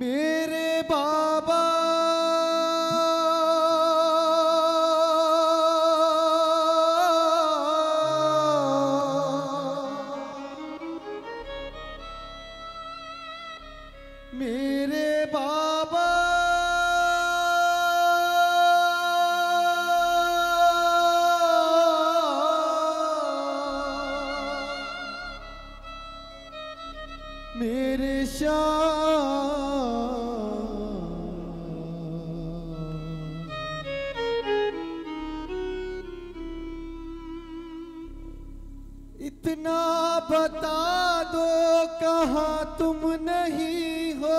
मेरे बाबा मेरे शाह इतना बता दो कहाँ तुम नहीं हो,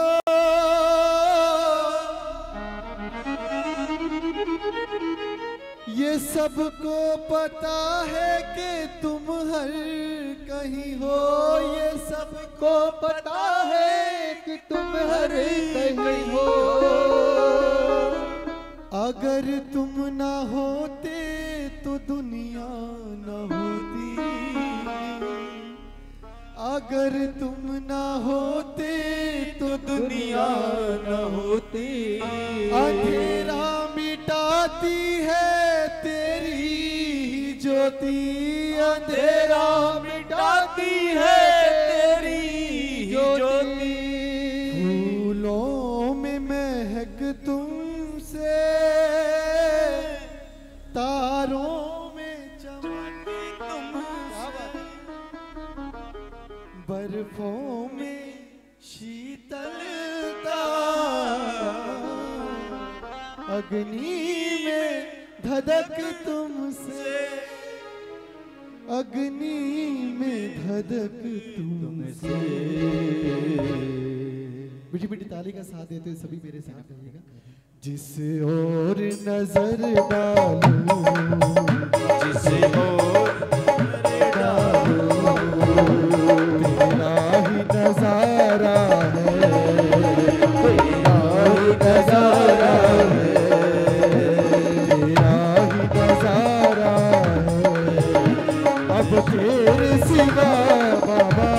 ये सबको पता है कि तुम हर कहीं हो, ये सबको पता है कि तुम हर कहीं हो। अगर तुम ना होते तो दुनिया ना होती, अगर तुम ना होते तो दुनिया ना होती। अंधेरा मिटाती है तेरी ही ज्योति, अंधेरा मिटाती है तेरी ही ज्योति। फूलों में महक तुमसे, तारों में चमक तुम, बर्फों में शीतलता, अग्नि में धधक तुमसे, अग्नि में धधक तुमसे। मीठी मीठी ताली का साथ देते सभी मेरे साथ रहिएगा। जिस ओर नजर डालूं, जिस ओर नजर डालूं, तेरा ही नजारा है, तेरा ही नजारा है। तेरे सिवा बाबा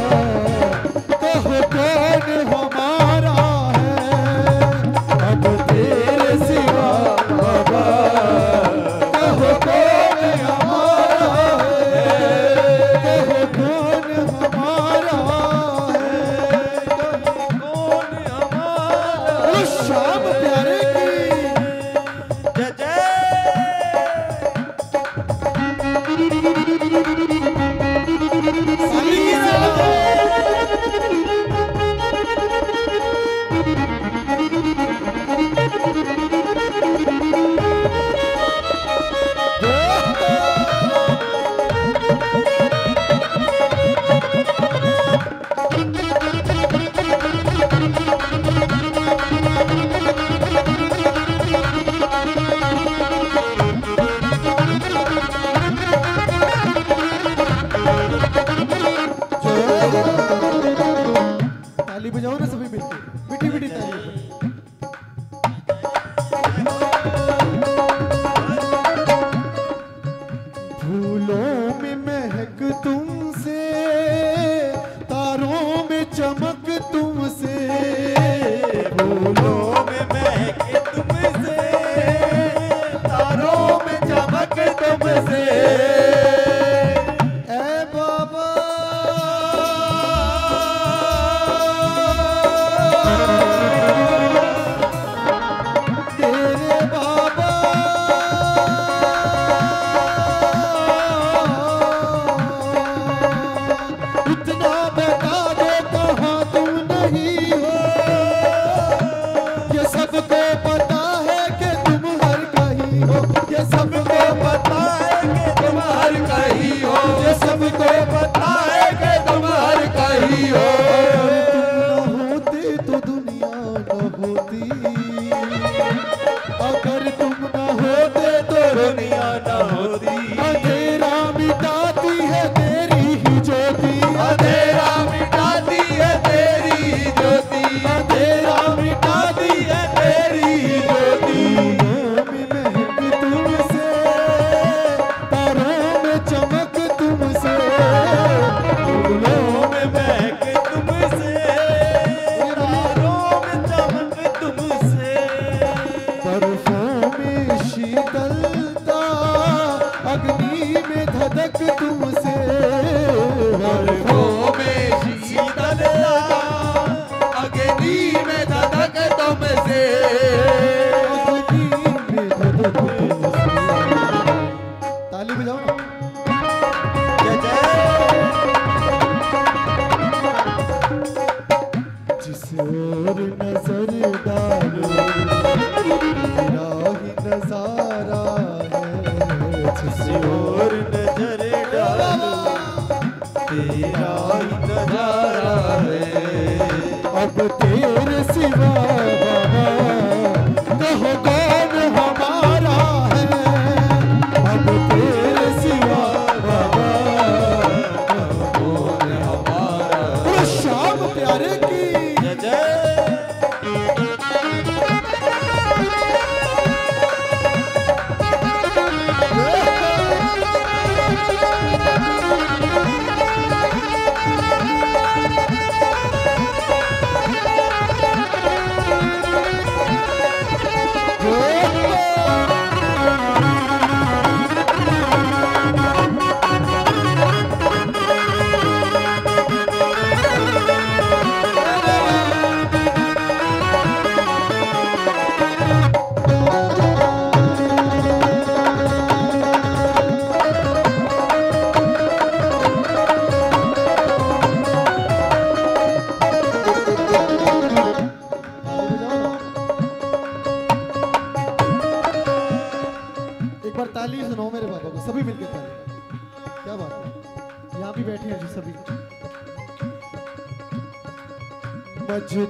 तो कौन हमारा है, अब तेरे सिवा बाबा तो कौन हमारा है, तो कौन हमारा है, तो कौन हमारा। शाम प्यारे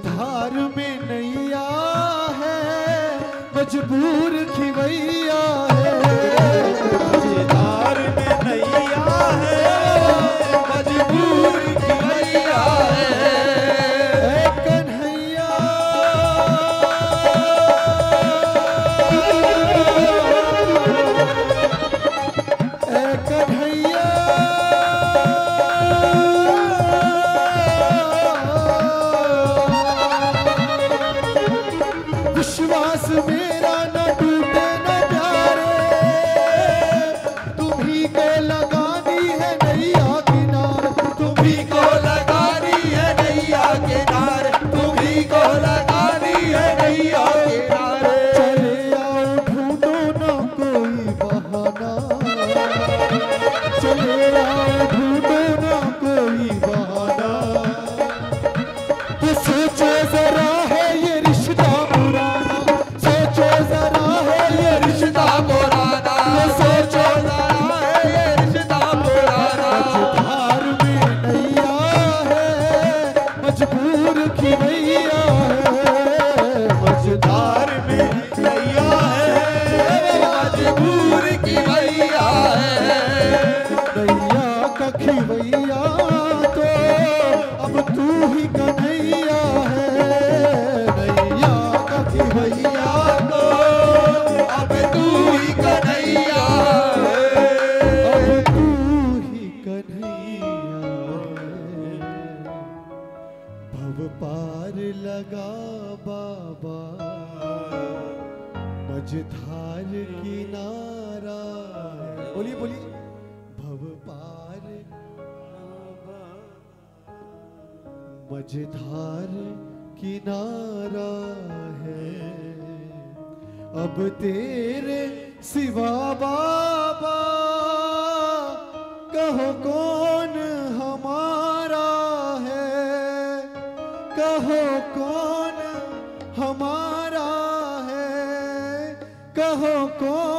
मझधार में नैया है मजबूर खिवैया है। मझधार में नैया है मजबूर खिवैया है कन्हैया है कन्हैया मझधार किनारा है अब तेरे सिवा बाबा कहो कौन हमारा है कहो कौन हमारा है कहो कौन